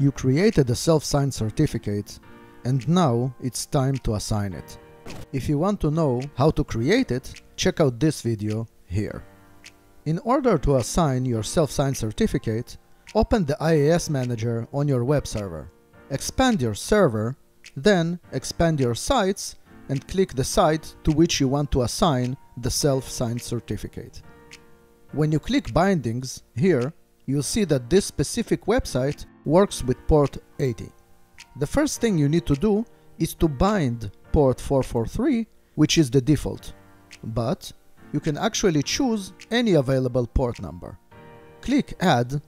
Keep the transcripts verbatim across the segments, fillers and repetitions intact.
You created a self-signed certificate, and now it's time to assign it. If you want to know how to create it, check out this video here. In order to assign your self-signed certificate, open the I I S manager on your web server. Expand your server, then expand your sites and click the site to which you want to assign the self-signed certificate. When you click bindings here, you'll see that this specific website works with port eighty. The first thing you need to do is to bind port four forty-three, which is the default, but you can actually choose any available port number. Click Add,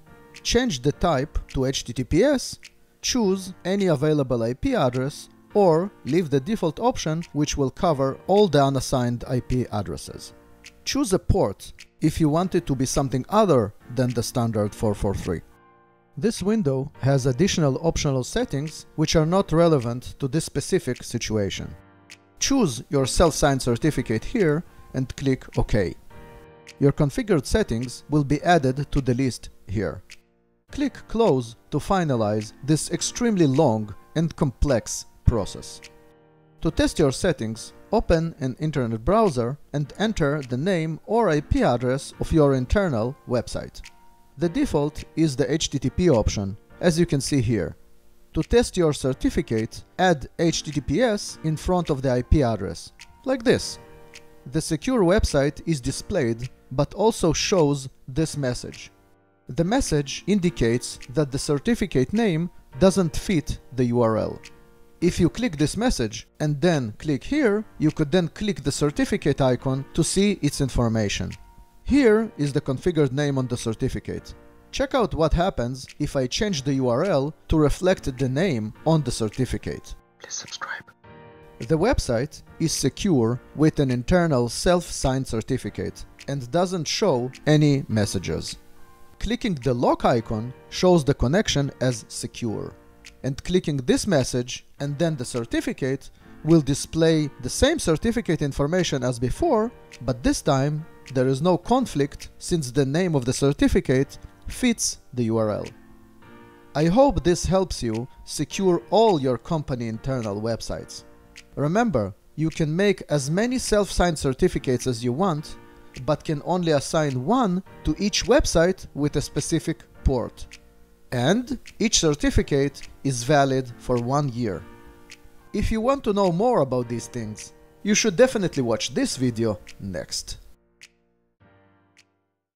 change the type to H T T P S, choose any available I P address, or leave the default option, which will cover all the unassigned I P addresses. Choose a port if you want it to be something other than the standard four forty-three. This window has additional optional settings which are not relevant to this specific situation. Choose your self-signed certificate here and click OK. Your configured settings will be added to the list here. Click Close to finalize this extremely long and complex process. To test your settings, open an internet browser and enter the name or I P address of your internal website. The default is the H T T P option, as you can see here. To test your certificate, add H T T P S in front of the I P address, like this. The secure website is displayed, but also shows this message. The message indicates that the certificate name doesn't fit the U R L. If you click this message and then click here, you could then click the certificate icon to see its information. Here is the configured name on the certificate. Check out what happens if I change the U R L to reflect the name on the certificate. Please subscribe. The website is secure with an internal self-signed certificate and doesn't show any messages. Clicking the lock icon shows the connection as secure, and clicking this message and then the certificate will display the same certificate information as before, but this time there is no conflict since the name of the certificate fits the U R L. I hope this helps you secure all your company internal websites. Remember, you can make as many self-signed certificates as you want, but can only assign one to each website with a specific port. And each certificate is valid for one year. If you want to know more about these things, you should definitely watch this video next.